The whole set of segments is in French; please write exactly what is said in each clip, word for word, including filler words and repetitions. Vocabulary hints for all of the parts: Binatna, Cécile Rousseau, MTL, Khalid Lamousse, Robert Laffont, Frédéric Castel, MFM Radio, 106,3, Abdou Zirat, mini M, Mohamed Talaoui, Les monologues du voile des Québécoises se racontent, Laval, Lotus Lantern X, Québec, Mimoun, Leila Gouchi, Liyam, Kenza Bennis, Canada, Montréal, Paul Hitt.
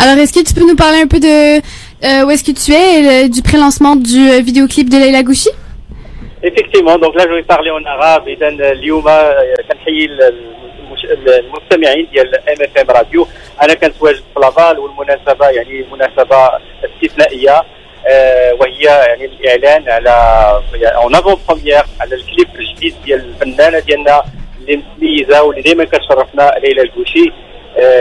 Alors, est-ce que tu peux nous parler un peu de euh, où est-ce que tu es et le, du pré-lancement du euh, vidéoclip de Leila Gouchi? Effectivement, donc là je vais parler en arabe. إذا اليوم كنحيي المستمعين ديال M F M Radio. أنا كنتواجد في لافال والمناسبة يعني مناسبة استثنائية وهي يعني الإعلان على أون أفون بروميير على الكليب الجديد ديال الفنانة ديالنا اللي متميزة واللي دايما كتشرفنا ليلى الكوشي.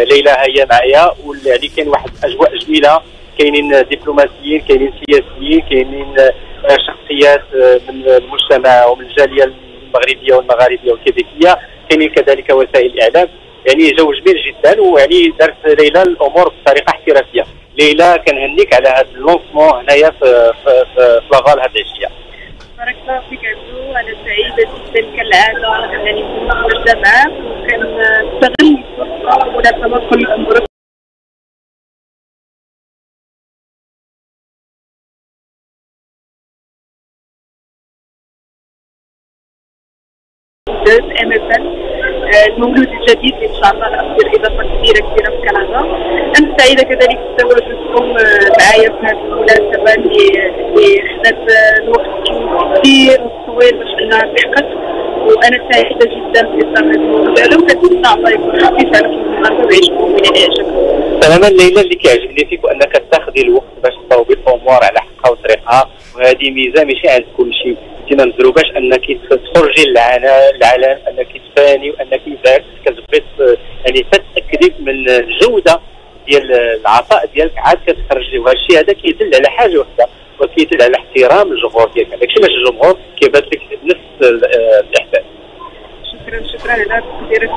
ليلى هي معايا ويعني كاين واحد أجواء جميلة، كاينين دبلوماسيين، كاينين سياسيين، كاينين شخصيات من المجتمع ومن الجالية المغربية والمغاربية والكيبيكية، كاينين كذلك وسائل الإعلام، يعني جو جميل جدا ويعني دارت ليلى الأمور بطريقة احترافية. ليلى كنهنيك على هذا اللونسمون هنايا في في في لافال هاد العشية. بارك الله فيك عبدو، أنا سعيدة جدا كالعادة أنني كنت في الجامعة وكنستغل الفرصة ومناسبة كل المغرب. M F M المولود الجديد اللي ان شاء الله غادير اضافه كبيره كبيره في كندا. انا سعيده كذلك بتواجدكم معايا في هذه المناسبه اللي خدات الوقت كثير وطويل باش انها تحقق، وانا سعيده جدا باصدار هذا المقابله وكنتمنى الله يكون خفيف على النهار ويعجبكم من الاعجاب. تماما ليلى، اللي كيعجبني فيك انك تاخذي الوقت باش تصاوبي الامور على حقها وطريقها، وهذه ميزه ماشي عند كلشي. ما نزروباش انك تخرجي للعالم انك تفاني وانك كتبغي يعني تتاكدي من الجوده ديال العطاء ديالك عاد كتخرجي، وهذا الشيء هذا كيدل على حاجه وحده وكيدل على احترام الجمهور ديالك، داكشي باش الجمهور كيبان لك نفس الاحساس. شكرا شكرا على هذا التقدير ديالكم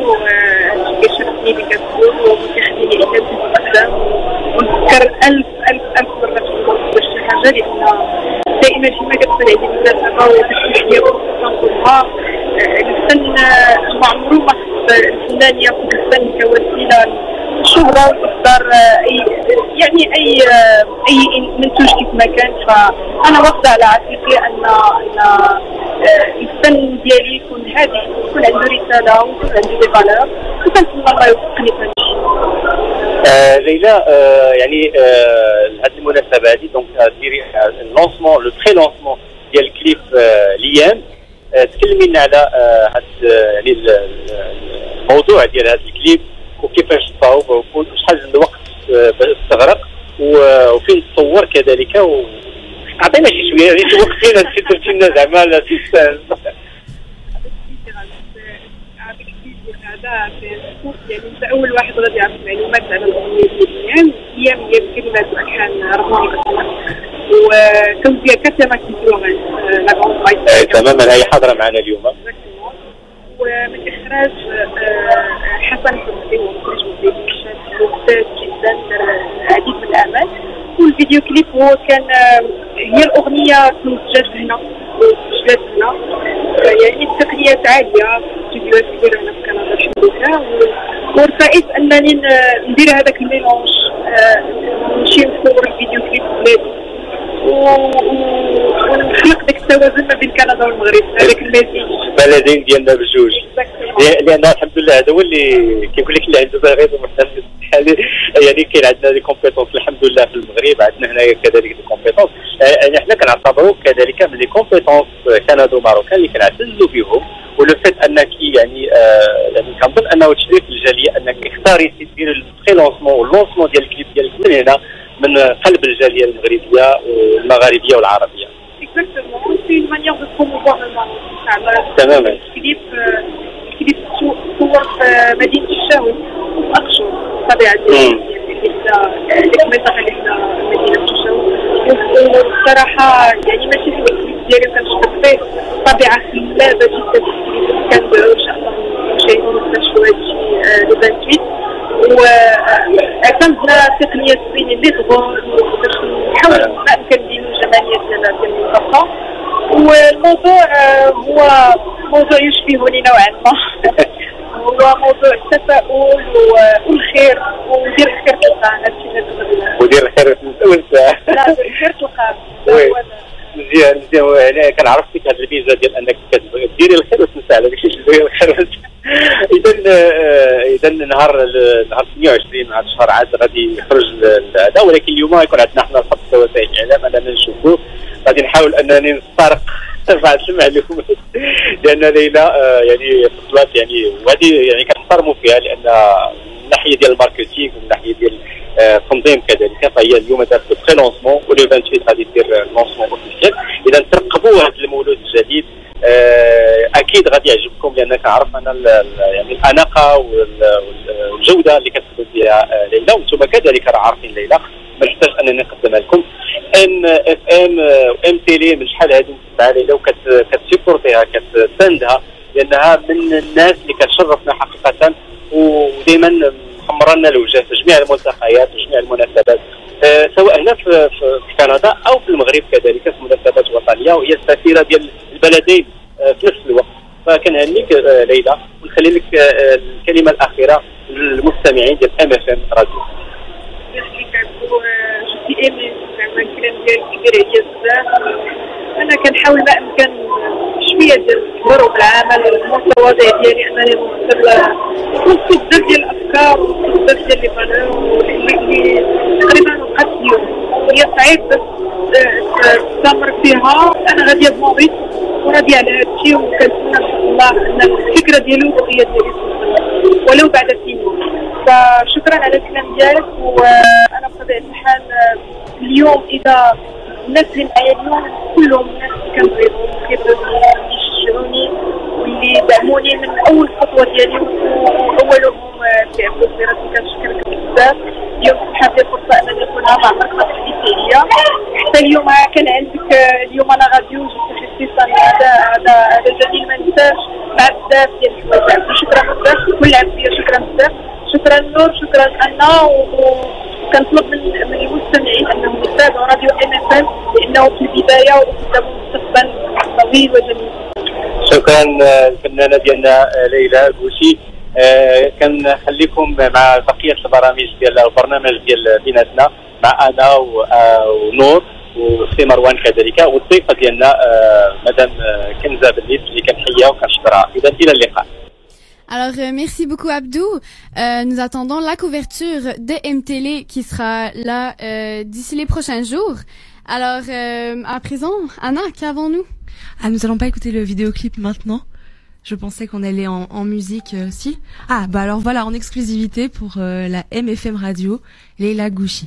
وكيشرفني اللي كتقول وكيخليني نحس بالسعاده ونفكر الف الف الف مره في شي حاجه اللي حنا دائما كما كتسمع عندي مناسبه وتشجيع وكنقولها الفن ما عمرو ما خص الفنان ياخذ الفن كوسيله للشهره وتصدر اي يعني اي اي منتوج كيف ما كان. فانا واخده على عاتقي ان الفن ديالي يكون هادي ويكون عنده رساله ويكون عنده دي فالور وكنتمنى الله يوفقني في هذا الشيء. ليلى يعني هذه المناسبه هذه دونك ديري اللونسمون لو بري لونسمون ديال الكليب ليام، تكلمي لنا على هذا يعني الموضوع ديال هذا الكليب وكيفاش تصاوب وشحال من الوقت استغرق وفين تصور كذلك، وعطينا شي شويه يعني وقت فين هادشي درتي لنا زعما لا تستاهل. هذا يعني انت اول واحد غادي يعرف معلومات على الاغنيه ديال ليام. ليام هي بكلمات والحان رموز وكنت كتبه كيلوغان لا غون فايت. تماما هي حاضره معنا اليوم. ومن اخراج حسن حسين ومخرج مزيد الشاب ممتاز جدا العديد من الاعمال. والفيديو كليب هو كان هي الاغنيه تنتجت هنا وتسجلت هنا، يعني التقنيات عاليه استديوهات كبيره هنا في كندا الحمد لله، وارتئيت انني ندير هذاك الميلونج نمشي نصور الفيديو كليب بلادي ونخلق داك التوازن ما بين كندا والمغرب، هذاك المزيج البلدين ديالنا بجوج. لان الحمد لله هذا هو اللي كيقول لك اللي عنده باغي ومحتاج بحال يعني كاين عندنا دي كومبيتونس الحمد لله في المغرب، عندنا هنايا كذلك دي كومبيتونس يعني حنا كنعتبروا كذلك من لي كومبيتونس كندا وماروكان اللي كنعتزوا بهم. ولو فات انك يعني آه يعني كنظن انه تشريف الجاليه انك اختاري تديري البري لونسمون واللونسمون ديال الكليب ديالك من هنا من قلب الجاليه المغربيه والمغاربيه والعربيه. Exactement, c'est une manière de promouvoir le Maroc. تماما. الكليب الكليب صور في مدينه الشاوي واقشور طبيعه ديك المنطقه اللي حنا مدينه الشاوي، والصراحه يعني ماشي في الكليب ديالي كنشوف فيه طبيعه خلابه جدا في الكليب كنبغيو ان شاء الله نشاهدوا ونكتشفوا هادشي لو ثلاثة وعشرين. واعتمدنا التقنيه الصينيه اللي تظهر باش نحاول ما كنديرو الجماليه ديالنا ديال المنطقه، والموضوع هو موضوع يشبهني نوعا ما هو موضوع التفاؤل والخير ودير الخير تلقاه. هادشي اللي تبغي ودير الخير تلقاه لا الخير تلقاه مزيان مزيان. انا كنعرف فيك هاد الفيزا ديال انك كتبغي ديري الخير وتنسى على داكشي اللي داير الخير اذا اذا نهار نهار ثمانية وعشرين نهار شهر عاد غادي يخرج هذا، ولكن اليوم غيكون عندنا حنا الخط وسائل الاعلام اننا نشوفوه. غادي نحاول انني نسترق بعض المعلومات لان ليلى يعني فضلات يعني وهذه يعني كنحترموا فيها، لان من ناحيه ديال الماركتينغ ومن ناحيه ديال التنظيم كذلك فهي اليوم دارت لو بريلونسمون ولو ثمانية وعشرين غادي دير لونسمون اوفيسيال. اذا ترقبوا هذا المولود الجديد اكيد غادي يعجبكم، لان كنعرف انا يعني الاناقه والجوده اللي كتخدم فيها ليلى، وانتم كذلك راه عارفين ليلى محتاج انني نقدمها لكم. ام اف ام ام تيلي من شحال هذه متبعه ليلى وكتسيبورتيها كتساندها، لانها من الناس اللي كتشرفنا حقيقه ودائما محمره لنا الوجه في جميع الملتقيات وجميع المناسبات، أه سواء هنا في, في كندا او في المغرب كذلك في مناسبات وطنيه، وهي السفيره ديال البلدين في نفس الوقت. فكنهنيك ليلى ونخلي لك الكلمه الاخيره للمستمعين ديال ام اف ام راديو. ميرسي كابو جي ام زعما الكلام ديالك كبير عليا بزاف. انا كنحاول ما امكن شويه ديال الصبر والعمل المتواضع ديالي انني نوصل نوصل بزاف ديال الافكار وبزاف ديال لي فالور اللي تقريبا وقعت اليوم، هي صعيب بس تستمر فيها. انا غاديه بموضوعي وراضيه على هذا الشيء، وكنتمنى ان شاء الله ان الفكره ديالو والرؤيه ديالو ولو بعد سنين. فشكرا على الكلام ديالك، وانا بطبيعه الحال اليوم اذا الناس اللي معايا اليوم كلهم الناس اللي كنبغيهم كيبغيوني يشجعوني واللي دعموني من اول خطوه ديالي، واولهم سي عبدو زيرات اللي كنشكرك بزاف. اليوم سبحان الله الفرصه انني نكون مع عمرك ما تحديتي عليا حتى اليوم. كان عندك اليوم انا غادي وجدت خصيصا هذا هذا هذا الجديد ما ننساش مع بزاف ديال الحوايج. شكرا بزاف كل عافيه، شكرا بزاف، شكرا نور، شكرا انا. وكنطلب من المستمعين انهم يتابعوا راديو ام اف ام لانه في البدايه وقدامه مستقبل طويل وجميل. شكرا الفنانه ديالنا ليلى غوشي. آه كنخليكم مع بقيه البرامج ديال البرنامج ديال بيناتنا مع انا ونور وسي مروان كذلك، والضيفه ديالنا آه مدام كنزه بنيس اللي كنحييها وكنشكرها. اذا الى اللقاء. Alors, euh, merci beaucoup, Abdou. Euh, nous attendons la couverture de M T L qui sera là euh, d'ici les prochains jours. Alors, euh, à présent, Anna, qu'avons-nous? Ah, nous allons pas écouter le vidéoclip maintenant. Je pensais qu'on allait en, en musique, euh, si. Ah, bah alors voilà, en exclusivité pour euh, la M F M Radio, Leila Gouchi.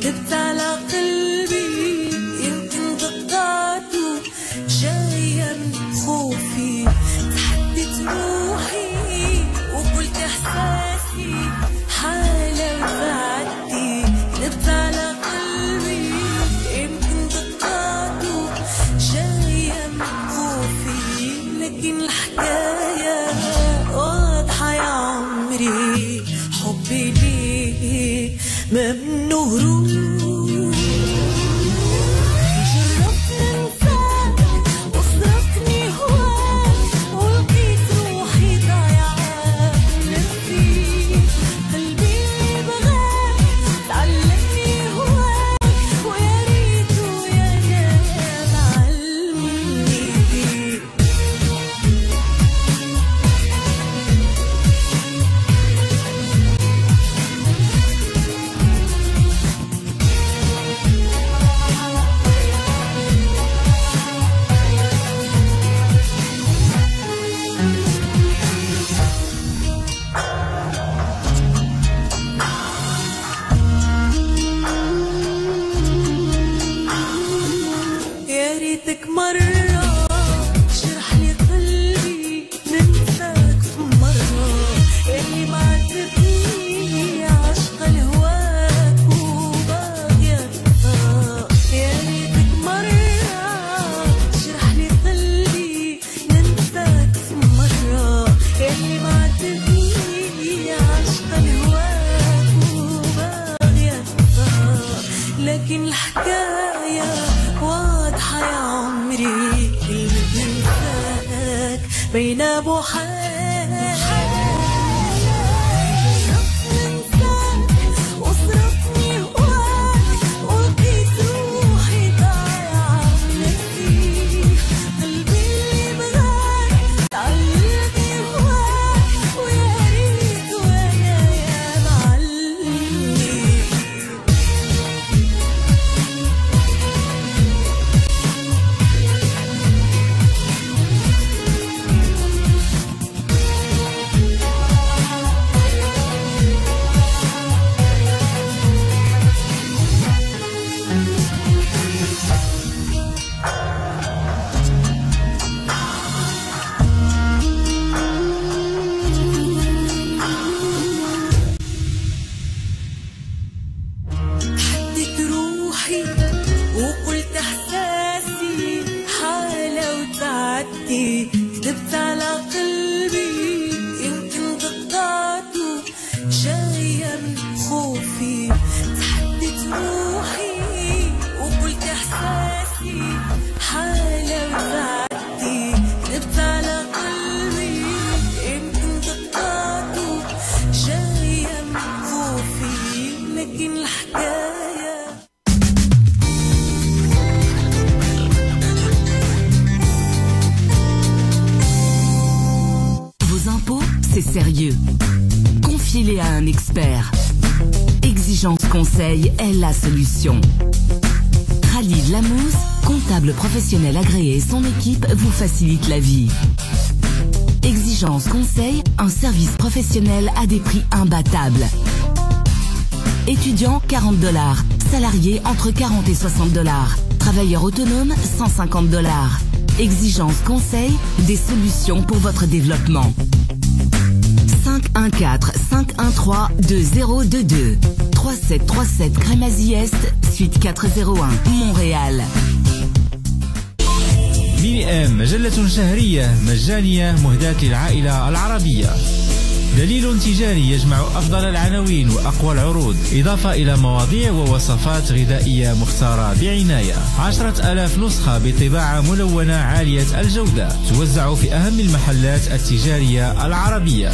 كتبت على قلبي يمكن دقاته جاية من خوفي، تحديت روحي وقلت احساسي حالة وبعدي، كتبت على قلبي يمكن دقاته جاية من خوفي، لكن الحكاية واضحة يا عمري حبي ليه ممنوع هروب. جربت ننساك وصرفتني هواك ولقيت روحي ضايعة بنفسي، قلبي بغاك تعلمني هواك ويا ريتو يا ناس علمني بيك. بين ابو حي est la solution. Khalid Lamousse, comptable professionnel agréé et son équipe vous facilite la vie. Exigence Conseil, un service professionnel à des prix imbattables. Étudiants, quarante dollars. Salariés, entre quarante et soixante dollars. Travailleurs autonomes, cent cinquante dollars. Exigence Conseil, des solutions pour votre développement. cinq un quatre, cinq un trois, deux zéro deux deux. trois sept trois sept Crémazie-Est, suite quatre zéro un, Montréal. ميم مجلة شهرية مجانية مهداة للعائلة العربية. دليل تجاري يجمع أفضل العناوين وأقوى العروض، إضافة إلى مواضيع ووصفات غذائية مختارة بعناية. عشرة آلاف نسخة بطباعة ملونة عالية الجودة توزع في أهم المحلات التجارية العربية.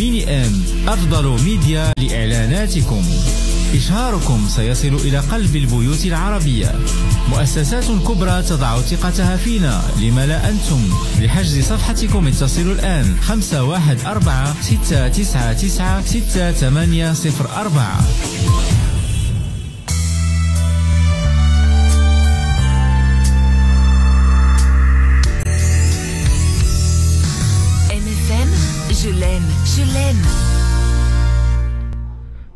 ميني أم، أفضل ميديا لإعلاناتكم. إشهاركم سيصل إلى قلب البيوت العربية. مؤسسات كبرى تضع ثقتها فينا، لما لا أنتم؟ لحجز صفحتكم اتصلوا الآن خمسة واحد أربعة ستة تسعة تسعة ستة ثمانية صفر أربعة. M F M, je l'aime, je l'aime.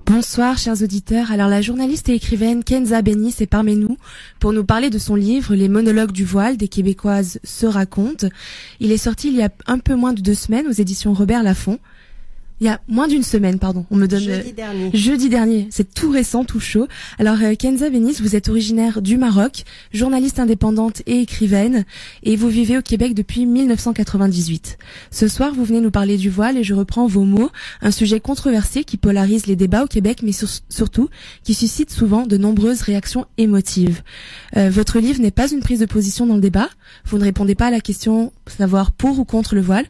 Bonsoir chers auditeurs, alors la journaliste et écrivaine Kenza Bennis est parmi nous pour nous parler de son livre « Les monologues du voile des Québécoises se racontent ». Il est sorti il y a un peu moins de deux semaines aux éditions Robert Laffont. Il y a moins d'une semaine, pardon, on me donne... Jeudi euh, dernier. Jeudi dernier, c'est tout récent, tout chaud. Alors euh, Kenza Bennis, vous êtes originaire du Maroc, journaliste indépendante et écrivaine, et vous vivez au Québec depuis mille neuf cent quatre-vingt-dix-huit. Ce soir, vous venez nous parler du voile, et je reprends vos mots, un sujet controversé qui polarise les débats au Québec, mais sur surtout qui suscite souvent de nombreuses réactions émotives. Euh, votre livre n'est pas une prise de position dans le débat, vous ne répondez pas à la question savoir pour ou contre le voile,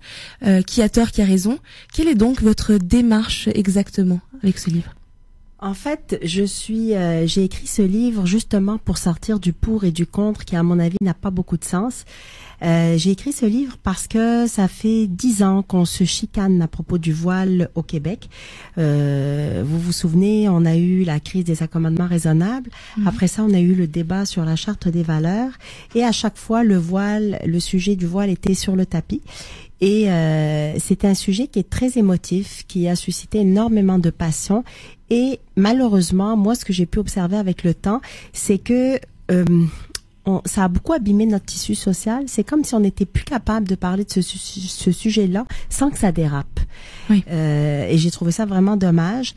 euh, qui a tort, qui a raison. Quel est donc votre Votre démarche exactement avec ce livre? En fait, je suis, euh, j'ai écrit ce livre justement pour sortir du pour et du contre qui, à mon avis, n'a pas beaucoup de sens. Euh, j'ai écrit ce livre parce que ça fait dix ans qu'on se chicane à propos du voile au Québec. Euh, vous vous souvenez, on a eu la crise des accommodements raisonnables. Mmh. Après ça, on a eu le débat sur la charte des valeurs. Et à chaque fois, le voile, le sujet du voile était sur le tapis. Et euh, c'est un sujet qui est très émotif, qui a suscité énormément de passion. Et malheureusement, moi, ce que j'ai pu observer avec le temps, c'est que... Euh, On, ça a beaucoup abîmé notre tissu social. C'est comme si on n'était plus capable de parler de ce, ce sujet-là sans que ça dérape. Oui. Euh, et j'ai trouvé ça vraiment dommage.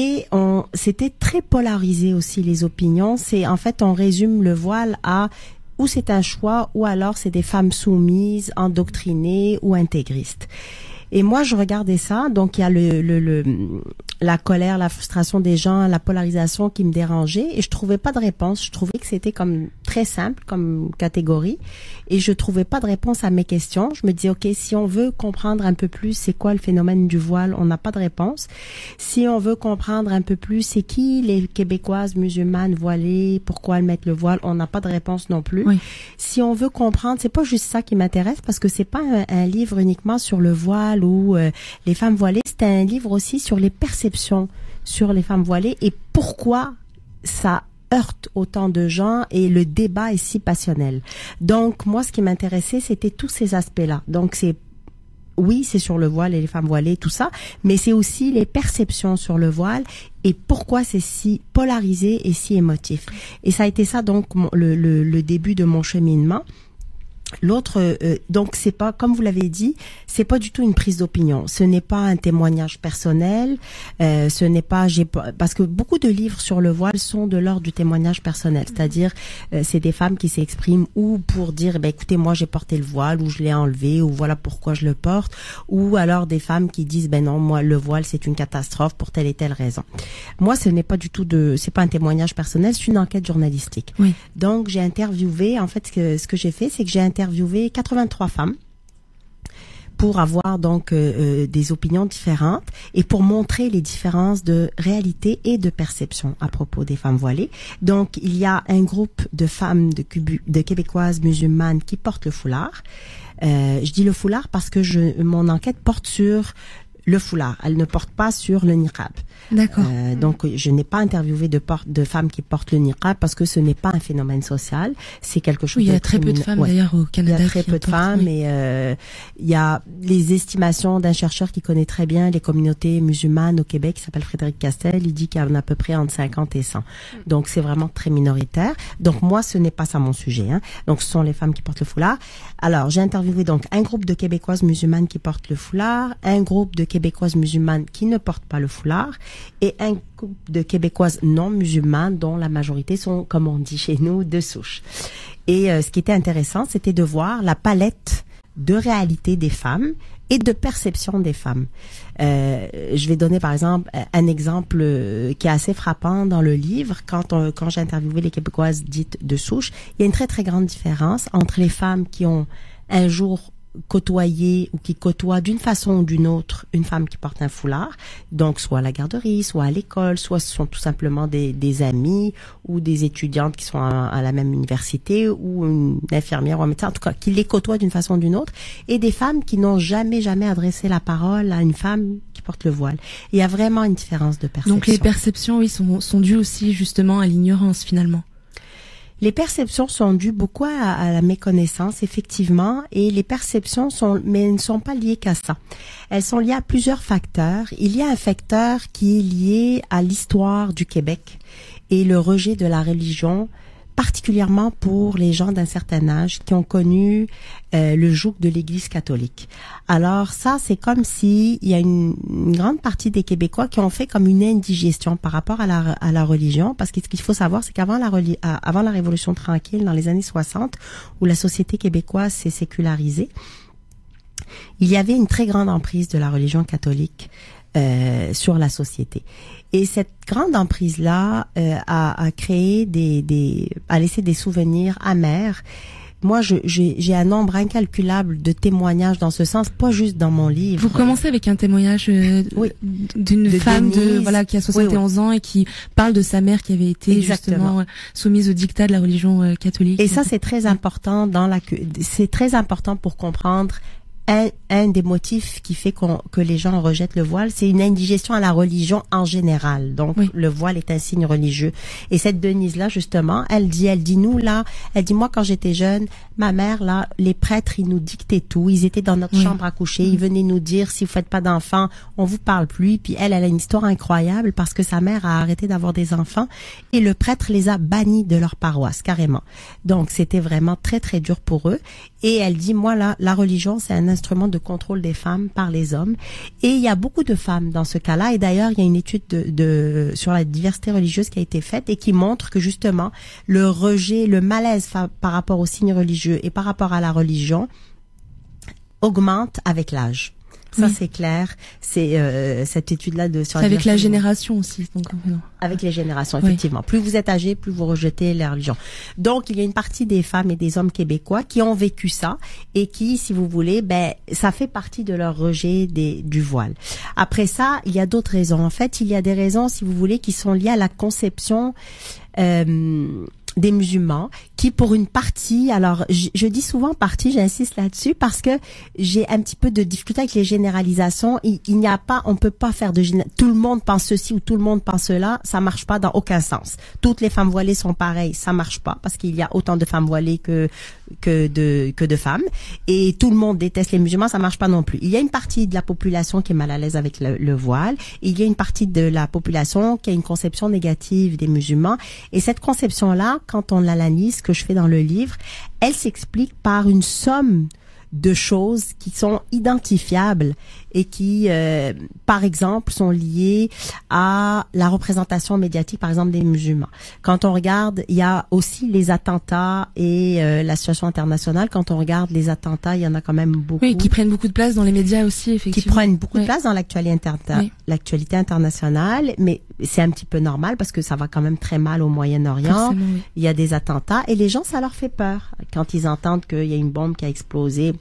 Et on, c'était très polarisé aussi les opinions. C'est en fait, on résume le voile à ou c'est un choix ou alors c'est des femmes soumises, endoctrinées ou intégristes. Et moi, je regardais ça. Donc, il y a le, le, le, la colère, la frustration des gens, la polarisation qui me dérangeait. Et je trouvais pas de réponse. Je trouvais que c'était comme très simple, comme catégorie. Et je trouvais pas de réponse à mes questions. Je me disais, OK, si on veut comprendre un peu plus c'est quoi le phénomène du voile, on n'a pas de réponse. Si on veut comprendre un peu plus c'est qui les Québécoises musulmanes voilées, pourquoi elles mettent le voile, on n'a pas de réponse non plus. Oui. Si on veut comprendre, c'est pas juste ça qui m'intéresse, parce que c'est pas un, un livre uniquement sur le voile ou euh, les femmes voilées, c'est un livre aussi sur les perceptions sur les femmes voilées et pourquoi ça heurte autant de gens et le débat est si passionnel. Donc moi, ce qui m'intéressait, c'était tous ces aspects-là. Donc c'est oui, c'est sur le voile et les femmes voilées, tout ça, mais c'est aussi les perceptions sur le voile et pourquoi c'est si polarisé et si émotif. Et ça a été ça donc le, le, le début de mon cheminement. L'autre, euh, donc c'est pas, comme vous l'avez dit, c'est pas du tout une prise d'opinion. Ce n'est pas un témoignage personnel. Euh, ce n'est pas, j'ai pas, parce que beaucoup de livres sur le voile sont de l'ordre du témoignage personnel. C'est-à-dire, euh, c'est des femmes qui s'expriment ou pour dire, ben écoutez, moi j'ai porté le voile ou je l'ai enlevé ou voilà pourquoi je le porte, ou alors des femmes qui disent, ben non, moi le voile c'est une catastrophe pour telle et telle raison. Moi, ce n'est pas du tout de, c'est pas un témoignage personnel, c'est une enquête journalistique. Oui. Donc j'ai interviewé, en fait, ce que, ce que j'ai fait, c'est que j'ai interviewé quatre-vingt-trois femmes pour avoir donc euh, des opinions différentes et pour montrer les différences de réalité et de perception à propos des femmes voilées. Donc il y a un groupe de femmes de, Cubu, de Québécoises musulmanes qui portent le foulard. Euh, je dis le foulard parce que je, mon enquête porte sur le foulard. Elle ne porte pas sur le niqab. D'accord. Euh, donc, je n'ai pas interviewé de, de femmes qui portent le niqab parce que ce n'est pas un phénomène social. C'est quelque chose. Oui, il y a très peu de femmes, ouais, d'ailleurs au Canada. Il y a très peu de femmes, oui. Et euh, il y a les estimations d'un chercheur qui connaît très bien les communautés musulmanes au Québec, qui s'appelle Frédéric Castel. Il dit qu'il y en a à peu près entre cinquante et cent. Donc, c'est vraiment très minoritaire. Donc, moi, ce n'est pas ça mon sujet. Hein. Donc, ce sont les femmes qui portent le foulard. Alors, j'ai interviewé donc un groupe de Québécoises musulmanes qui portent le foulard, un groupe de Québécoises musulmanes qui ne portent pas le foulard et un couple de Québécoises non musulmanes dont la majorité sont, comme on dit chez nous, de souche. Et euh, ce qui était intéressant, c'était de voir la palette de réalité des femmes et de perception des femmes. Euh, je vais donner par exemple un exemple qui est assez frappant dans le livre. Quand on, quand j'ai interviewé les Québécoises dites de souche, il y a une très très grande différence entre les femmes qui ont un jour côtoyer ou qui côtoie d'une façon ou d'une autre une femme qui porte un foulard, donc soit à la garderie, soit à l'école, soit ce sont tout simplement des, des amis ou des étudiantes qui sont à, à la même université ou une infirmière ou un médecin, en tout cas qui les côtoie d'une façon ou d'une autre, et des femmes qui n'ont jamais jamais adressé la parole à une femme qui porte le voile. Il y a vraiment une différence de perception. Donc les perceptions, oui, sont, sont dues aussi justement à l'ignorance finalement. Les perceptions sont dues beaucoup à, à la méconnaissance, effectivement, et les perceptions sont, mais elles ne sont pas liées qu'à ça. Elles sont liées à plusieurs facteurs. Il y a un facteur qui est lié à l'histoire du Québec et le rejet de la religion, particulièrement pour les gens d'un certain âge qui ont connu euh, le joug de l'Église catholique. Alors ça, c'est comme si il y a une, une grande partie des Québécois qui ont fait comme une indigestion par rapport à la, à la religion, parce que ce qu'il faut savoir, c'est qu'avant la, avant la Révolution tranquille, dans les années soixante, où la société québécoise s'est sécularisée, il y avait une très grande emprise de la religion catholique Euh, sur la société. Et cette grande emprise-là euh, a, a créé des, des... a laissé des souvenirs amers. Moi, je, j'ai un nombre incalculable de témoignages dans ce sens, pas juste dans mon livre. Vous commencez avec un témoignage euh, oui, d'une femme de, voilà, qui a soixante et onze oui, oui. ans et qui parle de sa mère qui avait été Exactement. justement euh, soumise au dictat de la religion euh, catholique. Et ça, c'est très important dans la... c'est très important pour comprendre... Un, un des motifs qui fait qu'on, que les gens rejettent le voile, c'est une indigestion à la religion en général. Donc, oui. le voile est un signe religieux. Et cette Denise-là, justement, elle dit, elle dit, nous, là, elle dit, moi, quand j'étais jeune, ma mère, là, les prêtres, ils nous dictaient tout. Ils étaient dans notre oui. chambre à coucher. Ils venaient nous dire, si vous faites pas d'enfants, on vous parle plus. Puis elle, elle a une histoire incroyable parce que sa mère a arrêté d'avoir des enfants et le prêtre les a bannis de leur paroisse, carrément. Donc, c'était vraiment très, très dur pour eux. Et elle dit, moi, là, la religion, c'est un instrument de contrôle des femmes par les hommes. Et il y a beaucoup de femmes dans ce cas-là. Et d'ailleurs, il y a une étude de, de, sur la diversité religieuse qui a été faite et qui montre que justement, le rejet, le malaise par rapport aux signes religieux et par rapport à la religion augmente avec l'âge. Ça, oui. C'est clair. C'est euh, cette étude-là de sur la avec la génération aussi. Donc, non. Avec les générations, effectivement. Oui. Plus vous êtes âgé, plus vous rejetez la religion. Donc, il y a une partie des femmes et des hommes québécois qui ont vécu ça et qui, si vous voulez, ben ça fait partie de leur rejet des, du voile. Après ça, il y a d'autres raisons. En fait, il y a des raisons, si vous voulez, qui sont liées à la conception... Euh, des musulmans qui, pour une partie, alors je, je dis souvent partie, j'insiste là-dessus parce que j'ai un petit peu de difficulté avec les généralisations. Il, il n'y a pas, on peut pas faire de tout le monde pense ceci ou tout le monde pense cela, ça marche pas dans aucun sens. Toutes les femmes voilées sont pareilles, ça marche pas parce qu'il y a autant de femmes voilées que que de que de femmes et tout le monde déteste les musulmans, ça marche pas non plus. Il y a une partie de la population qui est mal à l'aise avec le, le voile, et il y a une partie de la population qui a une conception négative des musulmans et cette conception là. Quand on l'analyse, ce que je fais dans le livre, elle s'explique par une somme de choses qui sont identifiables et qui, euh, par exemple, sont liées à la représentation médiatique, par exemple, des musulmans. Quand on regarde, il y a aussi les attentats et euh, la situation internationale. Quand on regarde les attentats, il y en a quand même beaucoup. Oui, qui prennent beaucoup de place dans les médias aussi, effectivement. Qui prennent beaucoup oui. de place dans l'actualité interna- oui. l'actualité internationale, mais c'est un petit peu normal parce que ça va quand même très mal au Moyen-Orient. Oui. Il y a des attentats et les gens, ça leur fait peur. Quand ils entendent qu'il y a une bombe qui a explosé,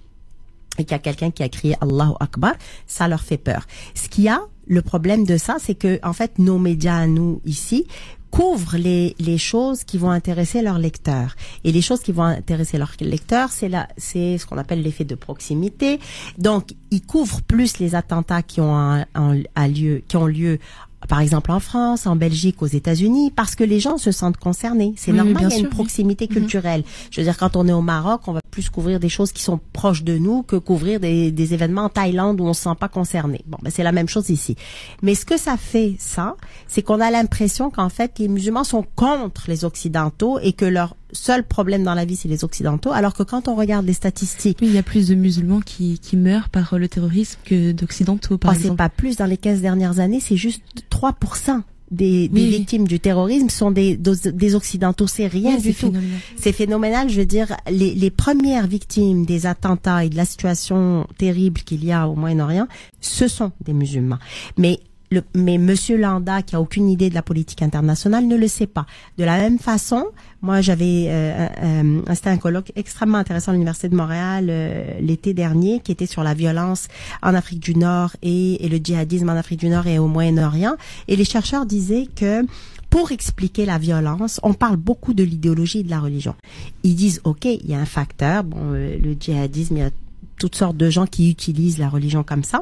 et qu'il y a quelqu'un qui a crié Allahu Akbar, ça leur fait peur. Ce qu'il y a, le problème de ça, c'est que en fait nos médias à nous ici couvrent les les choses qui vont intéresser leurs lecteurs. Et les choses qui vont intéresser leurs lecteurs, c'est là c'est ce qu'on appelle l'effet de proximité. Donc, ils couvrent plus les attentats qui ont un, un, un lieu qui ont lieu par exemple en France, en Belgique, aux États-Unis, parce que les gens se sentent concernés. C'est oui, normal, il y a sûr, une proximité oui. culturelle. Mm-hmm. Je veux dire, quand on est au Maroc, on va plus couvrir des choses qui sont proches de nous que couvrir des, des événements en Thaïlande où on se sent pas concerné. Bon, ben c'est la même chose ici. Mais ce que ça fait, ça, c'est qu'on a l'impression qu'en fait, les musulmans sont contre les Occidentaux et que leur seul problème dans la vie, c'est les Occidentaux, alors que quand on regarde les statistiques... Oui, il y a plus de musulmans qui, qui meurent par le terrorisme que d'Occidentaux, par oh, exemple. C'est pas plus. Dans les quinze dernières années, c'est juste trois pour cent des, des oui. victimes du terrorisme sont des, des, des Occidentaux. C'est rien oui, du tout. Phénoménal. C'est phénoménal. Je veux dire, les, les premières victimes des attentats et de la situation terrible qu'il y a au Moyen-Orient, ce sont des musulmans. Mais... Le, mais Monsieur Landa, qui a aucune idée de la politique internationale, ne le sait pas. De la même façon, moi j'avais euh, euh, c'était un colloque extrêmement intéressant à l'Université de Montréal euh, l'été dernier, qui était sur la violence en Afrique du Nord et, et le djihadisme en Afrique du Nord et au Moyen-Orient. Et les chercheurs disaient que pour expliquer la violence, on parle beaucoup de l'idéologie et de la religion. Ils disent, ok, il y a un facteur, bon, euh, le djihadisme, il y a toutes sortes de gens qui utilisent la religion comme ça.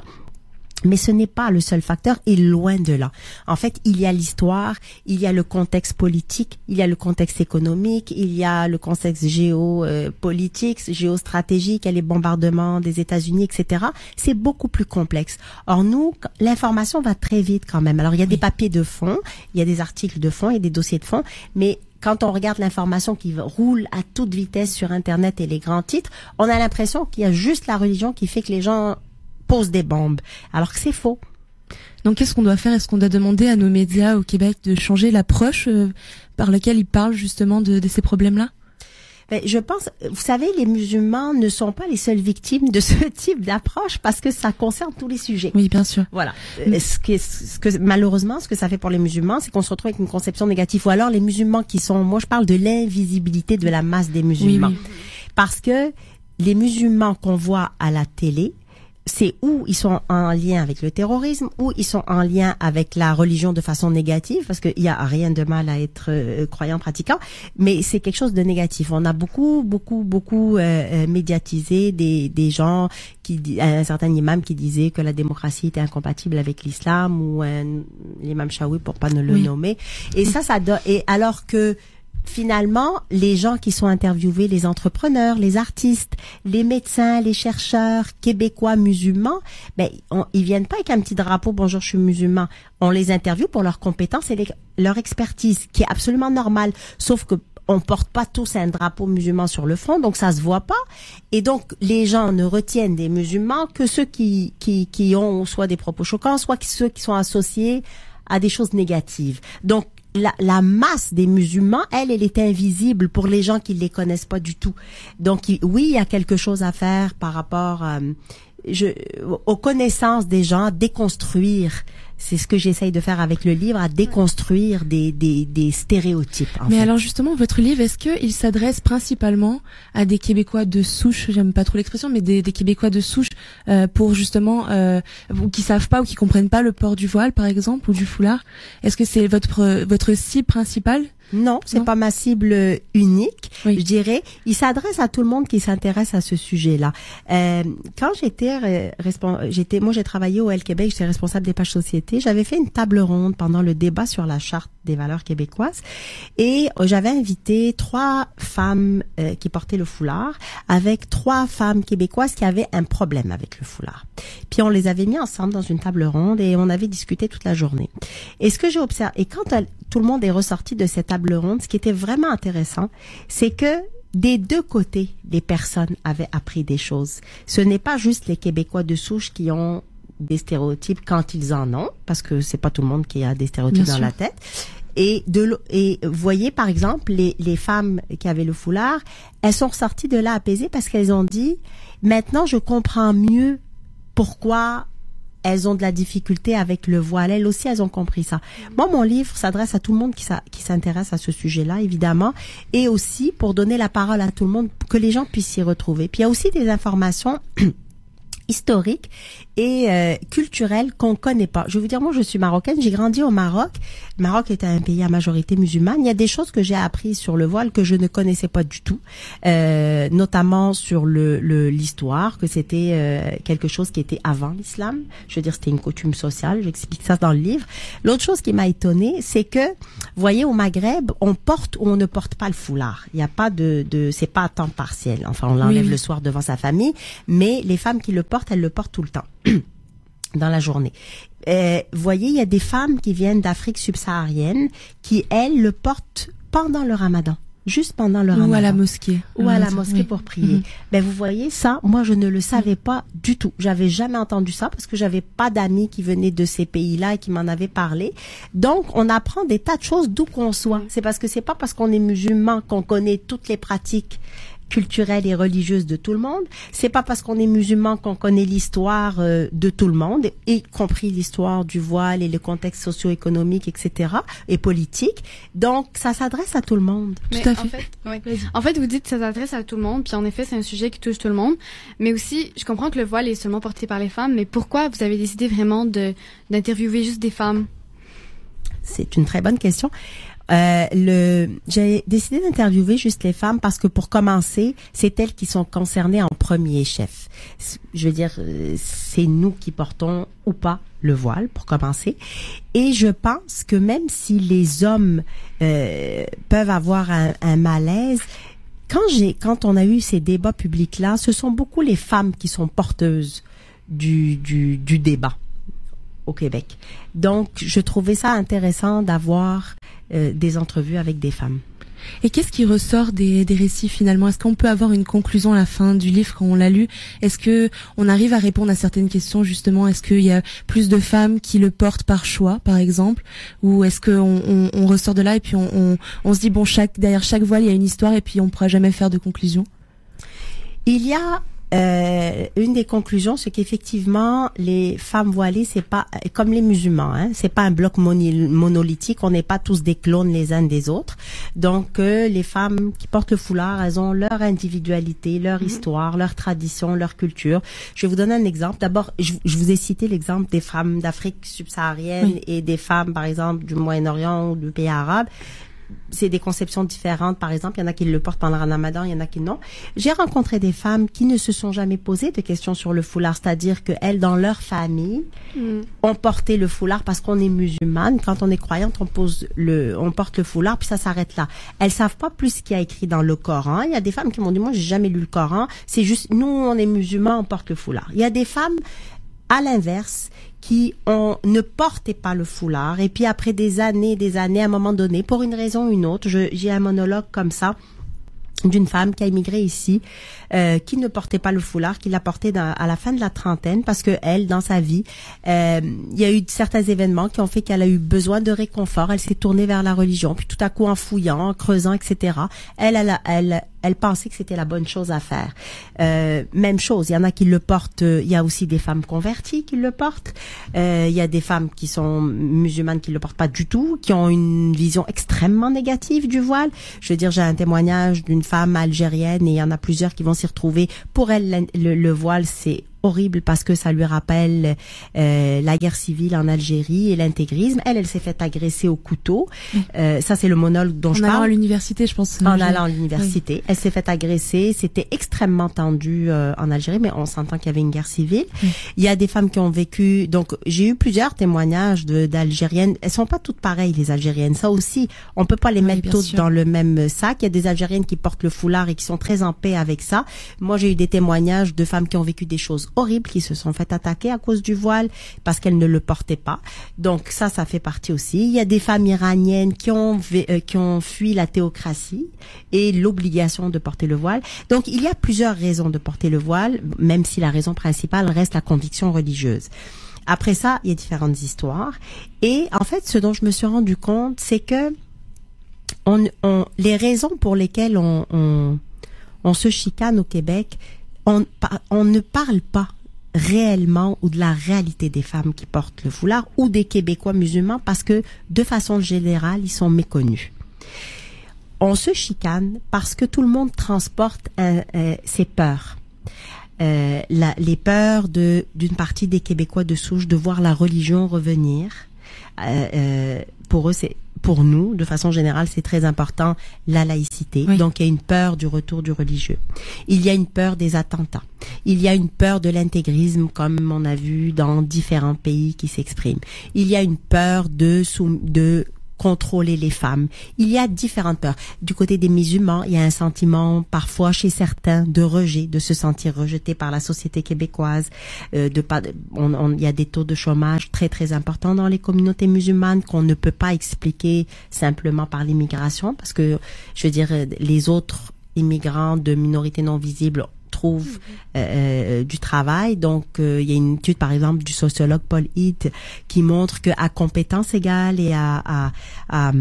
Mais ce n'est pas le seul facteur et loin de là. En fait, il y a l'histoire, il y a le contexte politique, il y a le contexte économique, il y a le contexte géopolitique, géostratégique, il y a les bombardements des États-Unis, et cetera. C'est beaucoup plus complexe. Or, nous, l'information va très vite quand même. Alors, il y a oui. des papiers de fond, il y a des articles de fond et des dossiers de fond, mais... Quand on regarde l'information qui roule à toute vitesse sur Internet et les grands titres, on a l'impression qu'il y a juste la religion qui fait que les gens posent des bombes, alors que c'est faux. Donc qu'est-ce qu'on doit faire? Est-ce qu'on doit demander à nos médias au Québec de changer l'approche euh, par laquelle ils parlent justement de, de ces problèmes-là? Ben, je pense, vous savez, les musulmans ne sont pas les seules victimes de ce type d'approche parce que ça concerne tous les sujets. Oui, bien sûr. Voilà. Mais... Ce que, ce que, malheureusement, ce que ça fait pour les musulmans, c'est qu'on se retrouve avec une conception négative. Ou alors les musulmans qui sont, moi je parle de l'invisibilité de la masse des musulmans. Oui, oui. Parce que les musulmans qu'on voit à la télé, c'est où ils sont en lien avec le terrorisme, où ils sont en lien avec la religion de façon négative, parce qu'il n'y a rien de mal à être euh, croyant, pratiquant, mais c'est quelque chose de négatif. On a beaucoup, beaucoup, beaucoup euh, médiatisé des, des gens, qui, un certain imam qui disait que la démocratie était incompatible avec l'islam, ou un, l'imam Chaoui pour pas ne le oui. nommer. Et ça, ça donne... Et alors que... Finalement, les gens qui sont interviewés, les entrepreneurs, les artistes, les médecins, les chercheurs, québécois, musulmans, ben, on, ils viennent pas avec un petit drapeau « Bonjour, je suis musulman ». On les interviewe pour leurs compétences et les, leur expertise, qui est absolument normale. Sauf que on porte pas tous un drapeau musulman sur le front, donc ça se voit pas. Et donc, les gens ne retiennent des musulmans que ceux qui, qui, qui ont soit des propos choquants, soit ceux qui sont associés à des choses négatives. Donc, La, la masse des musulmans, elle, elle est invisible pour les gens qui ne les connaissent pas du tout. Donc, oui, il y a quelque chose à faire par rapport euh, je, aux connaissances des gens, déconstruire. C'est ce que j'essaye de faire avec le livre, à déconstruire des, des, des stéréotypes. En Mais fait. Alors justement, votre livre, est-ce qu'il s'adresse principalement à des Québécois de souche, j'aime pas trop l'expression, mais des, des Québécois de souche euh, pour justement, euh, qui savent pas ou qui comprennent pas le port du voile par exemple, ou du foulard? Est-ce que c'est votre, votre cible principale? Non, c'est pas ma cible unique, oui. Je dirais. Il s'adresse à tout le monde qui s'intéresse à ce sujet-là. Euh, quand j'étais, j'étais, moi j'ai travaillé au L Québec, j'étais responsable des pages société. J'avais fait une table ronde pendant le débat sur la charte des valeurs québécoises et j'avais invité trois femmes euh, qui portaient le foulard avec trois femmes québécoises qui avaient un problème avec le foulard. Puis on les avait mis ensemble dans une table ronde et on avait discuté toute la journée. Et ce que j'ai observé, et quand elle, tout le monde est ressorti de cette table ronde, ce qui était vraiment intéressant, c'est que des deux côtés, les personnes avaient appris des choses. Ce n'est pas juste les Québécois de souche qui ont des stéréotypes quand ils en ont, parce que c'est pas tout le monde qui a des stéréotypes Bien dans sûr. La tête. Et de, et voyez par exemple les, les femmes qui avaient le foulard, elles sont ressorties de là apaisées parce qu'elles ont dit maintenant je comprends mieux pourquoi elles ont de la difficulté avec le voile. Elles aussi, elles ont compris ça. Moi, mon livre s'adresse à tout le monde qui s'intéresse à ce sujet-là, évidemment, et aussi pour donner la parole à tout le monde, que les gens puissent s'y retrouver. Puis, il y a aussi des informations historiques et euh, culturelles qu'on connaît pas. Je vais vous dire, moi, je suis marocaine, j'ai grandi au Maroc. Le Maroc est un pays à majorité musulmane. Il y a des choses que j'ai apprises sur le voile que je ne connaissais pas du tout, euh, notamment sur le, le l'histoire, que c'était euh, quelque chose qui était avant l'islam. Je veux dire, c'était une coutume sociale. J'explique ça dans le livre. L'autre chose qui m'a étonnée, c'est que, vous voyez, au Maghreb, on porte ou on ne porte pas le foulard. Il n'y a pas de, de c'est pas à temps partiel. Enfin, on l'enlève oui. le soir devant sa famille, mais les femmes qui le portent, elles le portent tout le temps. Dans la journée. Euh, voyez, il y a des femmes qui viennent d'Afrique subsaharienne qui, elles, le portent pendant le ramadan. Juste pendant le ou ramadan. Ou à la mosquée. Ou à la mosquée oui. pour prier. Mmh. Ben, vous voyez, ça, moi, je ne le savais pas du tout. J'avais jamais entendu ça parce que j'avais pas d'amis qui venaient de ces pays-là et qui m'en avaient parlé. Donc, on apprend des tas de choses d'où qu'on soit. C'est parce que c'est pas parce qu'on est musulman qu'on connaît toutes les pratiques culturelle et religieuse de tout le monde. C'est pas parce qu'on est musulman qu'on connaît l'histoire euh, de tout le monde, y compris l'histoire du voile et le contexte socio-économique, et cetera, et politique. Donc, ça s'adresse à tout le monde. Mais tout à fait. En fait, ouais. en fait, vous dites que ça s'adresse à tout le monde, puis en effet, c'est un sujet qui touche tout le monde. Mais aussi, je comprends que le voile est seulement porté par les femmes, mais pourquoi vous avez décidé vraiment de, d'interviewer juste des femmes? C'est une très bonne question. Euh, le, j'ai décidé d'interviewer juste les femmes parce que pour commencer, c'est elles qui sont concernées en premier chef. Je veux dire, c'est nous qui portons ou pas le voile pour commencer. Et je pense que même si les hommes euh, peuvent avoir un, un malaise, quand j'ai, quand on a eu ces débats publics-là, ce sont beaucoup les femmes qui sont porteuses du, du, du débat au Québec. Donc, je trouvais ça intéressant d'avoir euh, des entrevues avec des femmes. Et qu'est-ce qui ressort des, des récits finalement? Est-ce qu'on peut avoir une conclusion à la fin du livre quand on l'a lu? Est-ce que on arrive à répondre à certaines questions justement? Est-ce qu'il y a plus de femmes qui le portent par choix, par exemple? Ou est-ce qu'on on, on ressort de là et puis on, on, on se dit bon, chaque, derrière chaque voile il y a une histoire et puis on ne pourra jamais faire de conclusion? Il y a Euh, une des conclusions, c'est qu'effectivement, les femmes voilées, c'est pas comme les musulmans, hein, c'est pas un bloc monolithique. On n'est pas tous des clones les uns des autres. Donc, euh, les femmes qui portent le foulard, elles ont leur individualité, leur mmh. histoire, leur tradition, leur culture. Je vais vous donner un exemple. D'abord, je, je vous ai cité l'exemple des femmes d'Afrique subsaharienne mmh. et des femmes, par exemple, du Moyen-Orient ou du pays arabe. C'est des conceptions différentes. Par exemple, il y en a qui le portent pendant le ramadan, il y en a qui non. J'ai rencontré des femmes qui ne se sont jamais posées de questions sur le foulard, c'est-à-dire qu'elles, dans leur famille, mm. ont porté le foulard parce qu'on est musulmane. Quand on est croyante, on pose le, on porte le foulard, puis ça s'arrête là. Elles savent pas plus ce qu'il y a écrit dans le Coran. Il y a des femmes qui m'ont dit, moi, j'ai jamais lu le Coran. C'est juste, nous, on est musulmans, on porte le foulard. Il y a des femmes, à l'inverse, qui ont, ne portaient pas le foulard. Et puis après des années, des années, à un moment donné, pour une raison ou une autre, j'ai un monologue comme ça d'une femme qui a immigré ici, euh, qui ne portait pas le foulard, qui l'a porté dans, à la fin de la trentaine, parce que elle, dans sa vie, euh, il y a eu certains événements qui ont fait qu'elle a eu besoin de réconfort. Elle s'est tournée vers la religion, puis tout à coup en fouillant, en creusant, et cetera. Elle, elle, elle, elle pensait que c'était la bonne chose à faire. Euh, même chose, il y en a qui le portent, il y a aussi des femmes converties qui le portent, euh, il y a des femmes qui sont musulmanes qui le portent pas du tout, qui ont une vision extrêmement négative du voile. Je veux dire, j'ai un témoignage d'une femme algérienne et il y en a plusieurs qui vont s'y retrouver. Pour elle, le, le voile, c'est horrible parce que ça lui rappelle euh, la guerre civile en Algérie et l'intégrisme. Elle, elle s'est faite agresser au couteau. Euh, ça, c'est le monologue dont je parle. En allant à l'université, je pense. En allant à l'université. Oui. Elle s'est faite agresser. C'était extrêmement tendu euh, en Algérie, mais on s'entend qu'il y avait une guerre civile. Oui. Il y a des femmes qui ont vécu... Donc, j'ai eu plusieurs témoignages de d'Algériennes. Elles sont pas toutes pareilles, les Algériennes. Ça aussi, on peut pas les oui, mettre toutes sûr. dans le même sac. Il y a des Algériennes qui portent le foulard et qui sont très en paix avec ça. Moi, j'ai eu des témoignages de femmes qui ont vécu des choses horribles, qui se sont fait attaquer à cause du voile parce qu'elles ne le portaient pas. Donc ça, ça fait partie aussi. Il y a des femmes iraniennes qui ont euh, qui ont fui la théocratie et l'obligation de porter le voile. Donc il y a plusieurs raisons de porter le voile, même si la raison principale reste la conviction religieuse. Après ça, il y a différentes histoires. Et en fait, ce dont je me suis rendu compte, c'est que on, on, les raisons pour lesquelles on, on, on se chicane au Québec, On, on ne parle pas réellement ou de la réalité des femmes qui portent le foulard ou des Québécois musulmans parce que, de façon générale, ils sont méconnus. On se chicane parce que tout le monde transporte un, un, ses peurs. Euh, la, les peurs de d'une partie des Québécois de souche de voir la religion revenir. Euh, euh, pour eux, c'est... Pour nous, de façon générale, c'est très important, la laïcité. Oui. Donc, il y a une peur du retour du religieux. Il y a une peur des attentats. Il y a une peur de l'intégrisme, comme on a vu dans différents pays qui s'expriment. Il y a une peur de... Sou de contrôler les femmes. Il y a différentes peurs. Du côté des musulmans, il y a un sentiment parfois chez certains de rejet, de se sentir rejeté par la société québécoise. Euh, de pas, on, on, il y a des taux de chômage très très importants dans les communautés musulmanes qu'on ne peut pas expliquer simplement par l'immigration, parce que je veux dire les autres immigrants de minorités non visibles trouvent euh, du travail. Donc, euh, il y a une étude, par exemple, du sociologue Paul Hitt qui montre qu'à compétences égales et à, à, à,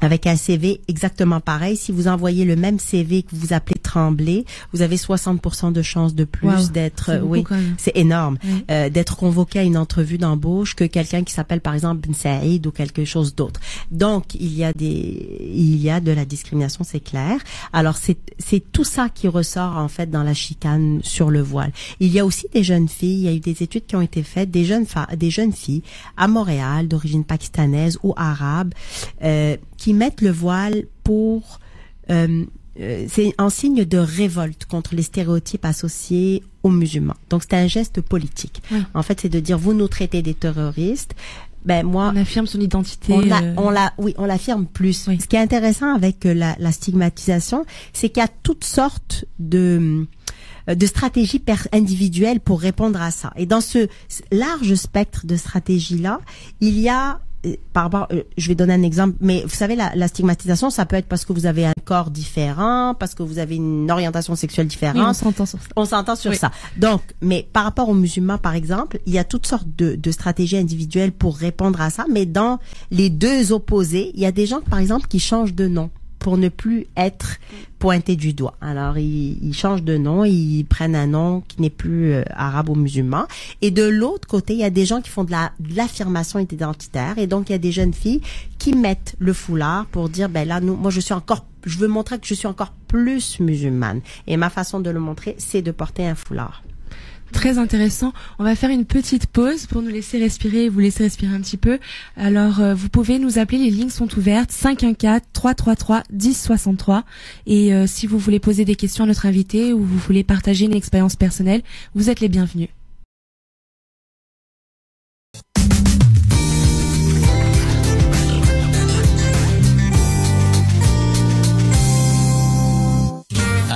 avec un C V exactement pareil, si vous envoyez le même C V que vous appelez Tremblay, vous avez soixante pour cent de chances de plus wow, d'être... Euh, oui, c'est énorme. Oui. Euh, d'être convoqué à une entrevue d'embauche que quelqu'un qui s'appelle, par exemple, Ben Saïd ou quelque chose d'autre. Donc, il y a des, il y a de la discrimination, c'est clair. Alors, c'est, c'est tout ça qui ressort, en fait, dans la chicane sur le voile. Il y a aussi des jeunes filles, il y a eu des études qui ont été faites, des jeunes, des jeunes filles à Montréal, d'origine pakistanaise ou arabe, euh, qui mettent le voile pour... Euh, c'est en signe de révolte contre les stéréotypes associés aux musulmans. Donc, c'est un geste politique. Oui. En fait, c'est de dire, vous nous traitez des terroristes. Ben, moi, on affirme son identité. On la, euh... on la, oui, on l'affirme plus. Oui. Ce qui est intéressant avec la, la stigmatisation, c'est qu'il y a toutes sortes de... de stratégies individuelles pour répondre à ça. Et dans ce large spectre de stratégies-là, il y a, par rapport, je vais donner un exemple, mais vous savez, la, la stigmatisation, ça peut être parce que vous avez un corps différent, parce que vous avez une orientation sexuelle différente. Oui, on s'entend sur ça. On s'entend sur oui. ça. Donc, mais par rapport aux musulmans, par exemple, il y a toutes sortes de, de stratégies individuelles pour répondre à ça, mais dans les deux opposés, il y a des gens, par exemple, qui changent de nom pour ne plus être pointé du doigt. Alors, ils, ils changent de nom, ils prennent un nom qui n'est plus euh, arabe ou musulman. Et de l'autre côté, il y a des gens qui font de la de l'affirmation identitaire. Et donc, il y a des jeunes filles qui mettent le foulard pour dire, ben là, nous, moi, je suis encore, je veux montrer que je suis encore plus musulmane. Et ma façon de le montrer, c'est de porter un foulard. Très intéressant. On va faire une petite pause pour nous laisser respirer et vous laisser respirer un petit peu. Alors, euh, vous pouvez nous appeler. Les lignes sont ouvertes. cinq un quatre, trois trois trois, un zéro six trois. Et euh, si vous voulez poser des questions à notre invité ou vous voulez partager une expérience personnelle, vous êtes les bienvenus.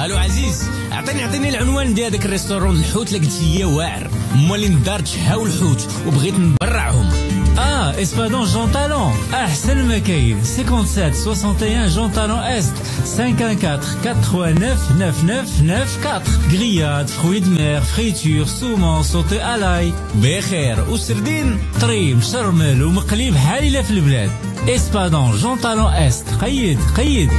الو عزيز اعطيني اعطيني العنوان ديال هذاك الريستورون الحوت اللي قلتي لي واعر موالين دار تشحاو الحوت وبغيت نبرعهم اه اسبادون جون طالون احسن ما كاين cinquante-sept soixante et un جون طالون است cinq un quatre, quatre trois neuf, neuf neuf neuf quatre grillade fruits de mer friture saumon sauté à l'ail بخير وسردين طريم شرمل ومقلي بحال الا في البلاد اسبادون جون طالون است قيد قيد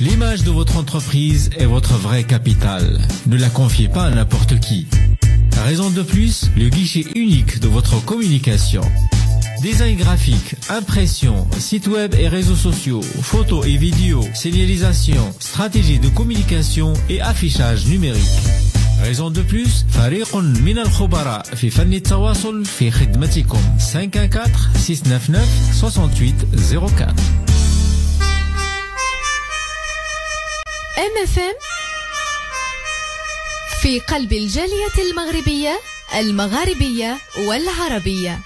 L'image de votre entreprise est votre vrai capital. Ne la confiez pas à n'importe qui. Raison de plus, le guichet unique de votre communication. Design graphique, impression, site web et réseaux sociaux, photos et vidéos, signalisation, stratégie de communication et affichage numérique. Raison de plus, فريق من الخبراء في فن التواصل في خدمتكم. cinq un quatre, six neuf neuf, six huit zéro quatre. M F M في قلب الجالية المغربية المغاربية والعربية.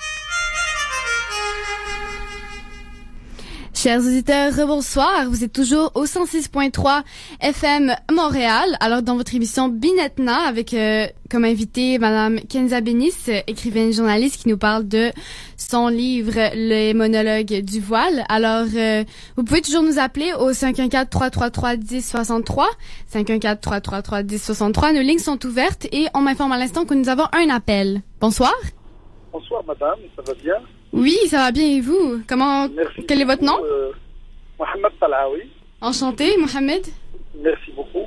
Chers auditeurs, bonsoir. Vous êtes toujours au cent six point trois F M Montréal. Alors, dans votre émission Binatna, avec euh, comme invitée Madame Kenza Bennis, écrivaine journaliste qui nous parle de son livre « Les monologues du voile ». Alors, euh, vous pouvez toujours nous appeler au cinq un quatre, trois trois trois, un zéro six trois, cinq un quatre, trois trois trois, un zéro six trois. Nos lignes sont ouvertes et on m'informe à l'instant que nous avons un appel. Bonsoir. Bonsoir, madame. Ça va bien? Oui, ça va bien, et vous? Comment? Merci. Quel est votre nom? euh, Mohamed Talaoui. Enchanté, Mohamed. Merci beaucoup.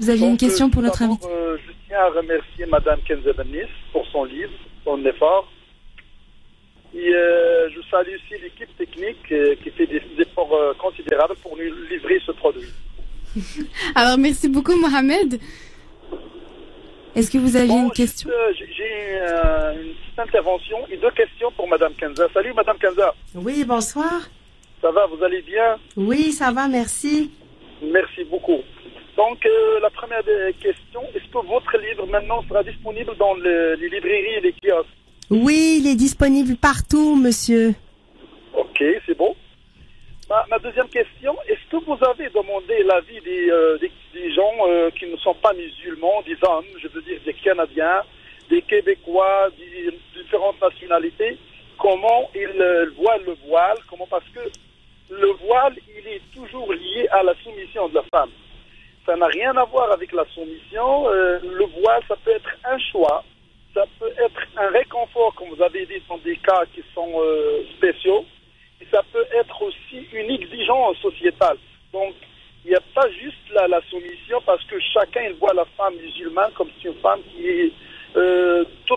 Vous aviez Donc, une question euh, pour notre invité. Euh, je tiens à remercier Madame Kenza Bennis pour son livre, son effort. Et euh, je salue aussi l'équipe technique euh, qui fait des efforts euh, considérables pour nous livrer ce produit. Alors, merci beaucoup, Mohamed. Est-ce que vous aviez bon, une question? euh, J'ai euh, une petite intervention et deux questions pour Madame Kenza. Salut Madame Kenza. Oui, bonsoir. Ça va, vous allez bien? Oui, ça va, merci. Merci beaucoup. Donc, euh, la première question, est-ce que votre livre maintenant sera disponible dans le, les librairies et les kiosques? Oui, il est disponible partout, monsieur. Ok, c'est bon. Ma, ma deuxième question, est-ce que vous avez demandé l'avis des, euh, des, des gens euh, qui ne sont pas musulmans, des hommes, je veux dire des Canadiens, des Québécois, des, des différentes nationalités, comment ils euh, voient le voile, comment, parce que le voile, il est toujours lié à la soumission de la femme. Ça n'a rien à voir avec la soumission. Euh, le voile, ça peut être un choix, ça peut être un réconfort, comme vous avez dit, dans des cas qui sont euh, spéciaux. Ça peut être aussi une exigence sociétale. Donc, il n'y a pas juste la, la soumission, parce que chacun il voit la femme musulmane comme si une femme qui est euh, to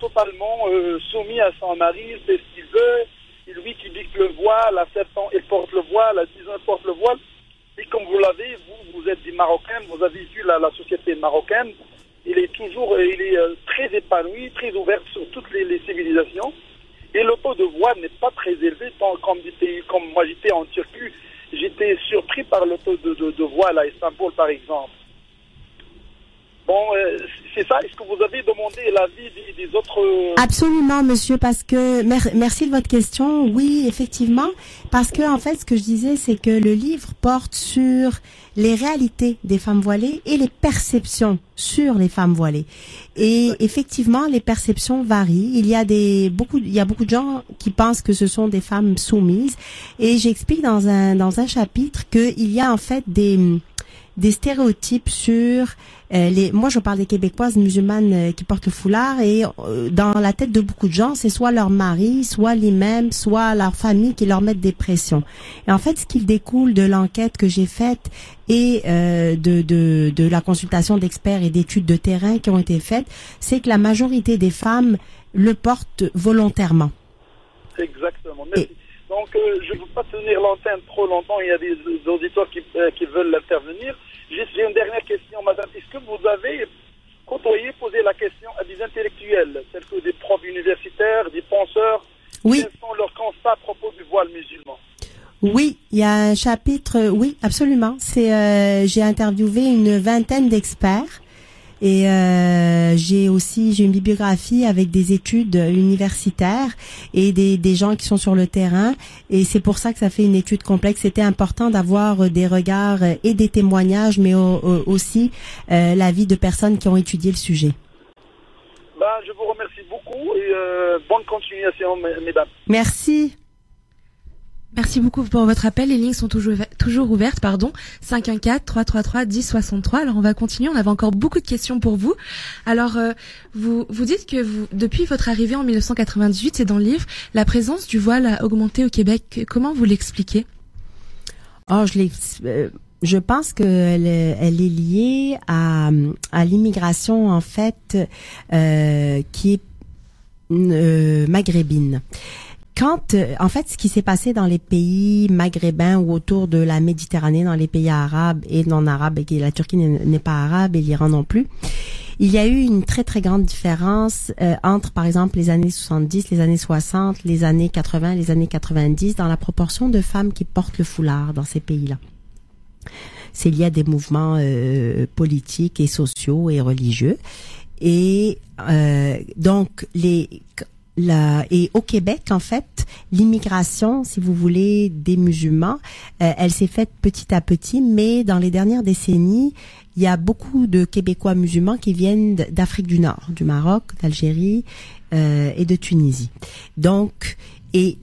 totalement euh, soumise à son mari, il fait ce qu'il veut, et lui qui dit que le voile, à sept ans, il porte le voile, à dix ans, il porte le voile. Et comme vous l'avez, vous, vous êtes des Marocains, vous avez vu la, la société marocaine, il est toujours il est, euh, très épanoui, très ouvert sur toutes les, les civilisations. Et le taux de voile n'est pas très élevé, tant comme, comme moi j'étais en Turquie, j'étais surpris par le taux de, de, de voile à Istanbul, par exemple. Bon, euh, c'est ça, est-ce que vous avez demandé l'avis des, des autres... Absolument, monsieur, parce que... Mer, merci de votre question, oui, effectivement, parce que, en fait, ce que je disais, c'est que le livre porte sur les réalités des femmes voilées et les perceptions sur les femmes voilées. Et effectivement, les perceptions varient. Il y a des beaucoup, il y a beaucoup de gens qui pensent que ce sont des femmes soumises. Et j'explique dans un dans un chapitre qu'il y a en fait des des stéréotypes sur euh, les. Moi, je parle des Québécoises musulmanes euh, qui portent le foulard, et euh, dans la tête de beaucoup de gens, c'est soit leur mari, soit l'imam, soit leur famille qui leur mettent des pressions. Et en fait, ce qui découle de l'enquête que j'ai faite et euh, de, de de la consultation d'experts et d'études de terrain qui ont été faites, c'est que la majorité des femmes le portent volontairement. Exactement. Merci. Et, Donc, euh, je ne veux pas tenir l'antenne trop longtemps. Il y a des, des auditeurs qui, euh, qui veulent intervenir. J'ai une dernière question, madame. Est-ce que vous avez côtoyé, posé la question à des intellectuels, tels que des profs universitaires, des penseurs? Oui. Quels sont leurs constats à propos du voile musulman? Oui, il y a un chapitre, oui, absolument. C'est, euh, j'ai interviewé une vingtaine d'experts. Et euh, j'ai aussi j'ai une bibliographie avec des études universitaires et des, des gens qui sont sur le terrain, et c'est pour ça que ça fait une étude complexe. C'était important d'avoir des regards et des témoignages, mais au, au, aussi euh, l'avis de personnes qui ont étudié le sujet. Ben, je vous remercie beaucoup et euh, bonne continuation, mesdames. Merci. Merci beaucoup pour votre appel. Les lignes sont toujours, toujours ouvertes, pardon. cinq un quatre, trois trois trois, un zéro six trois. Alors, on va continuer. On avait encore beaucoup de questions pour vous. Alors, euh, vous, vous dites que vous, depuis votre arrivée en mille neuf cent quatre-vingt-dix-huit, c'est dans le livre, la présence du voile a augmenté au Québec. Comment vous l'expliquez? Oh, je l'explique. Je pense qu'elle elle est liée à, à l'immigration, en fait, euh, qui est euh, maghrébine. Quand, en fait, ce qui s'est passé dans les pays maghrébins ou autour de la Méditerranée, dans les pays arabes et non arabes, et la Turquie n'est pas arabe et l'Iran non plus, il y a eu une très très grande différence euh, entre, par exemple, les années soixante-dix, les années soixante, les années quatre-vingts, les années quatre-vingt-dix, dans la proportion de femmes qui portent le foulard dans ces pays-là. C'est lié à des mouvements euh, politiques et sociaux et religieux. Et euh, donc les La, et au Québec, en fait, l'immigration, si vous voulez, des musulmans, euh, elle s'est faite petit à petit, mais dans les dernières décennies, il y a beaucoup de Québécois musulmans qui viennent d'Afrique du Nord, du Maroc, d'Algérie euh, et de Tunisie. Donc, et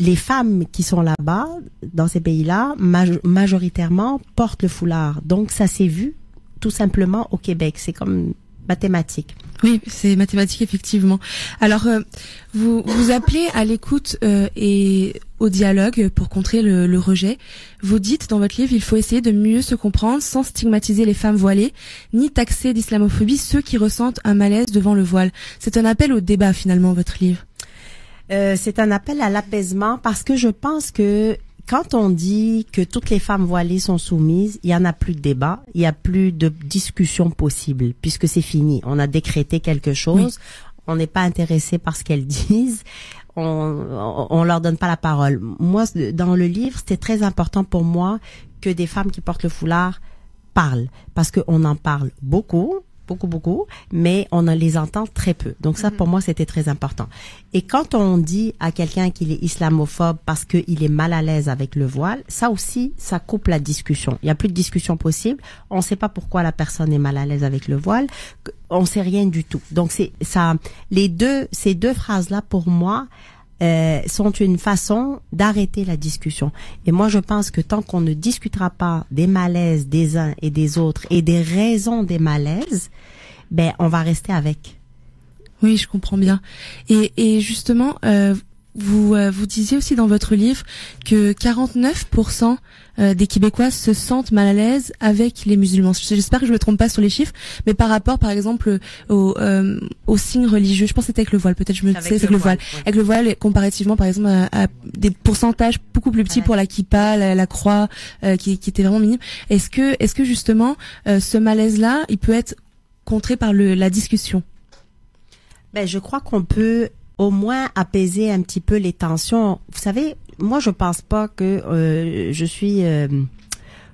les femmes qui sont là-bas, dans ces pays-là, majoritairement portent le foulard. Donc, ça s'est vu tout simplement au Québec. C'est comme mathématique. Oui, c'est mathématique, effectivement. Alors, euh, vous vous appelez à l'écoute euh, et au dialogue pour contrer le, le rejet. Vous dites dans votre livre, il faut essayer de mieux se comprendre sans stigmatiser les femmes voilées, ni taxer d'islamophobie ceux qui ressentent un malaise devant le voile. C'est un appel au débat, finalement, votre livre. Euh, c'est un appel à l'apaisement parce que je pense que quand on dit que toutes les femmes voilées sont soumises, il n'y en a plus de débat, il n'y a plus de discussion possible, puisque c'est fini. On a décrété quelque chose, oui. On n'est pas intéressé par ce qu'elles disent, on, on leur donne pas la parole. Moi, dans le livre, c'était très important pour moi que des femmes qui portent le foulard parlent, parce qu'on en parle beaucoup, beaucoup, beaucoup, mais on les entend très peu. Donc ça, pour moi, c'était très important. Et quand on dit à quelqu'un qu'il est islamophobe parce qu'il est mal à l'aise avec le voile, ça aussi, ça coupe la discussion. Il n'y a plus de discussion possible. On ne sait pas pourquoi la personne est mal à l'aise avec le voile. On ne sait rien du tout. Donc c'est ça. Les deux, ces deux phrases-là, pour moi, euh, sont une façon d'arrêter la discussion. Et moi, je pense que tant qu'on ne discutera pas des malaises des uns et des autres et des raisons des malaises, ben, on va rester avec. Oui, je comprends bien. Et, et justement, euh, vous, euh, vous disiez aussi dans votre livre que quarante-neuf pour cent euh, des Québécois se sentent mal à l'aise avec les musulmans. J'espère que je me trompe pas sur les chiffres, mais par rapport, par exemple, au, euh, aux signes religieux, je pense que c'était avec le voile, peut-être je me disais avec, avec le voile. voile. Ouais. Avec le voile, comparativement, par exemple, à, à des pourcentages beaucoup plus petits ouais. pour la kippa, la, la croix, euh, qui, qui était vraiment minime. Est-ce que, est-ce que justement, euh, ce malaise-là, il peut être contré par le, la discussion? Ben, je crois qu'on peut au moins apaiser un petit peu les tensions. Vous savez, moi, je pense pas que euh, je suis euh,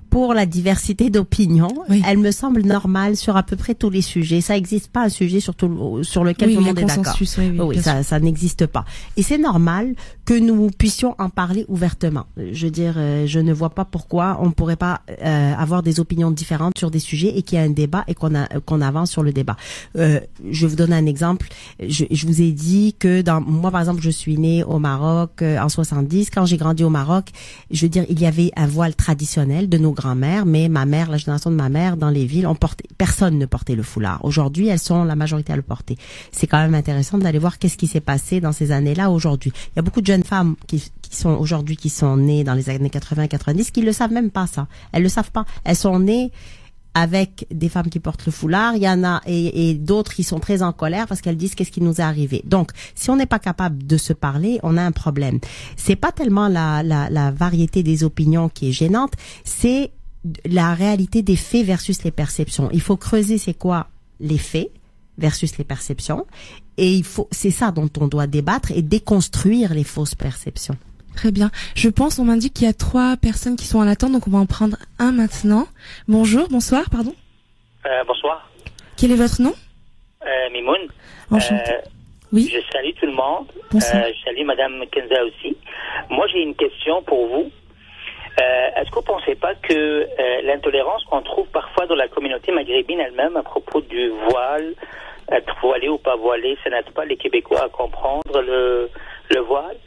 pour la diversité d'opinions. Oui. Elle me semble normale sur à peu près tous les sujets. Ça n'existe pas un sujet sur, tout, sur lequel oui, tout le monde est d'accord. Oui, oui, oui ça, ça n'existe pas. Et c'est normal que nous puissions en parler ouvertement. Je veux dire, euh, je ne vois pas pourquoi on ne pourrait pas euh, avoir des opinions différentes sur des sujets et qu'il y a un débat et qu'on a qu'on avance sur le débat. Euh, je vous donne un exemple. Je, je vous ai dit que dans moi, par exemple, je suis née au Maroc euh, en soixante-dix. Quand j'ai grandi au Maroc, je veux dire, il y avait un voile traditionnel de nos grands mère, mais ma mère, la génération de ma mère, dans les villes, on portait, personne ne portait le foulard. Aujourd'hui, elles sont la majorité à le porter. C'est quand même intéressant d'aller voir qu'est-ce qui s'est passé dans ces années-là aujourd'hui. Il y a beaucoup de jeunes femmes qui, qui sont aujourd'hui, qui sont nées dans les années quatre-vingts quatre-vingt-dix, qui ne le savent même pas ça. Elles le savent pas. Elles sont nées avec des femmes qui portent le foulard, il y en a et, et d'autres qui sont très en colère parce qu'elles disent qu'est-ce qui nous est arrivé. Donc, si on n'est pas capable de se parler, on a un problème. C'est pas tellement la, la, la variété des opinions qui est gênante, c'est la réalité des faits versus les perceptions. Il faut creuser c'est quoi les faits versus les perceptions et il faut c'est ça dont on doit débattre et déconstruire les fausses perceptions. Très bien. Je pense, on m'indique qu'il y a trois personnes qui sont en attente, donc on va en prendre un maintenant. Bonjour, bonsoir, pardon. Euh, bonsoir. Quel est votre nom? euh, Mimoun. Enchantée. Euh, oui. Je salue tout le monde. Bonsoir. Euh, je salue Madame Kenza aussi. Moi, j'ai une question pour vous. Euh, Est-ce que vous ne pensez pas que euh, l'intolérance qu'on trouve parfois dans la communauté maghrébine elle-même à propos du voile, être voilé ou pas voilé, ça n'aide pas les Québécois à comprendre le, le voile?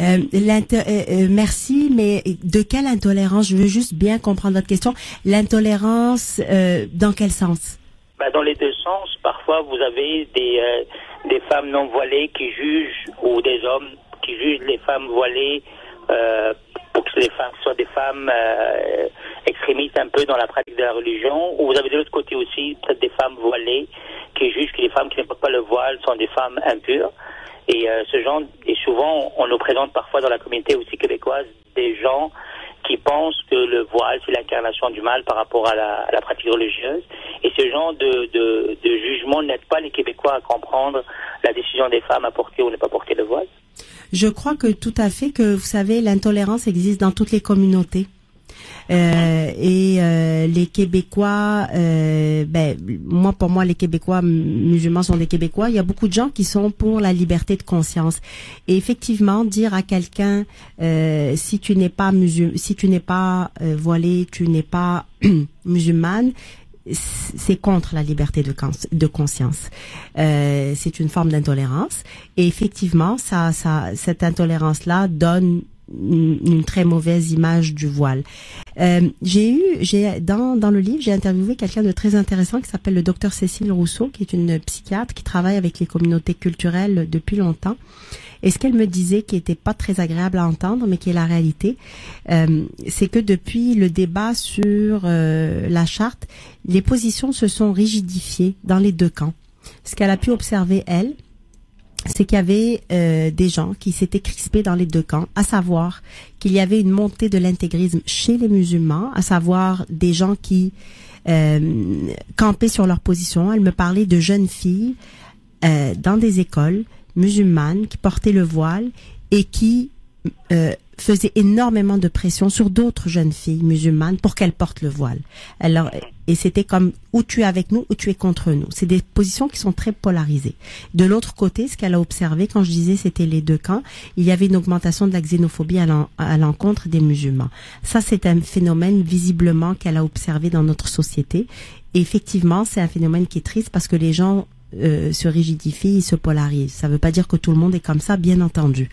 Euh, euh, merci, mais de quelle intolérance? Je veux juste bien comprendre votre question. L'intolérance, euh, dans quel sens? Ben, dans les deux sens. Parfois, vous avez des, euh, des femmes non voilées qui jugent, ou des hommes qui jugent les femmes voilées euh, faut que les femmes soient des femmes euh, extrémistes un peu dans la pratique de la religion, ou vous avez de l'autre côté aussi peut-être des femmes voilées qui jugent que les femmes qui ne portent pas le voile sont des femmes impures. Et euh, ce genre, et souvent on nous présente parfois dans la communauté aussi québécoise des gens qui pensent que le voile c'est l'incarnation du mal par rapport à la, à la pratique religieuse. Et ce genre de, de, de jugement n'aide pas les Québécois à comprendre la décision des femmes à porter ou ne pas porter le voile. Je crois que tout à fait que, vous savez, l'intolérance existe dans toutes les communautés. Euh, et euh, les Québécois, euh, ben moi pour moi les Québécois musulmans sont des Québécois. Il y a beaucoup de gens qui sont pour la liberté de conscience. Et effectivement, dire à quelqu'un euh, si tu n'es pas musulman, si tu n'es pas euh, voilé, tu n'es pas musulmane, c'est contre la liberté de, cons de conscience. Euh, c'est une forme d'intolérance. Et effectivement, ça, ça, cette intolérance-là donne une, une très mauvaise image du voile. Euh, j'ai eu, j'ai dans dans le livre, j'ai interviewé quelqu'un de très intéressant qui s'appelle le docteur Cécile Rousseau, qui est une psychiatre qui travaille avec les communautés culturelles depuis longtemps. Et ce qu'elle me disait, qui était pas très agréable à entendre, mais qui est la réalité, euh, c'est que depuis le débat sur euh, la charte, les positions se sont rigidifiées dans les deux camps. Ce qu'elle a pu observer, elle, c'est qu'il y avait euh, des gens qui s'étaient crispés dans les deux camps, à savoir qu'il y avait une montée de l'intégrisme chez les musulmans, à savoir des gens qui euh, campaient sur leur position. Elle me parlait de jeunes filles euh, dans des écoles musulmanes qui portaient le voile et qui euh, faisaient énormément de pression sur d'autres jeunes filles musulmanes pour qu'elles portent le voile. Alors, et c'était comme ou tu es avec nous ou tu es contre nous. C'est des positions qui sont très polarisées. De l'autre côté, ce qu'elle a observé, quand je disais c'était les deux camps, il y avait une augmentation de la xénophobie à l'encontre des musulmans. Ça, c'est un phénomène visiblement qu'elle a observé dans notre société. Et effectivement, c'est un phénomène qui est triste parce que les gens Euh, se rigidifie, il se polarise. Ça ne veut pas dire que tout le monde est comme ça, bien entendu.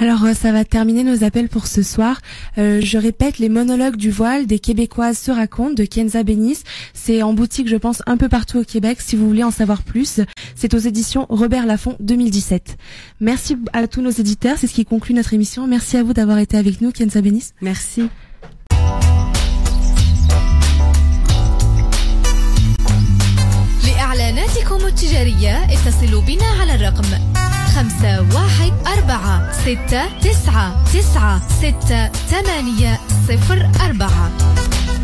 Alors, ça va terminer nos appels pour ce soir. Euh, je répète, les monologues du voile des Québécoises se racontent, de Kenza Bennis. C'est en boutique, je pense, un peu partout au Québec, si vous voulez en savoir plus. C'est aux éditions Robert Laffont deux mille dix-sept. Merci à tous nos éditeurs, c'est ce qui conclut notre émission. Merci à vous d'avoir été avec nous, Kenza Bennis. Merci. لإعلاناتكم التجارية اتصلوا بنا على الرقم خمسة واحد أربعة ستة تسعة تسعة ستة ثمانية صفر أربعة.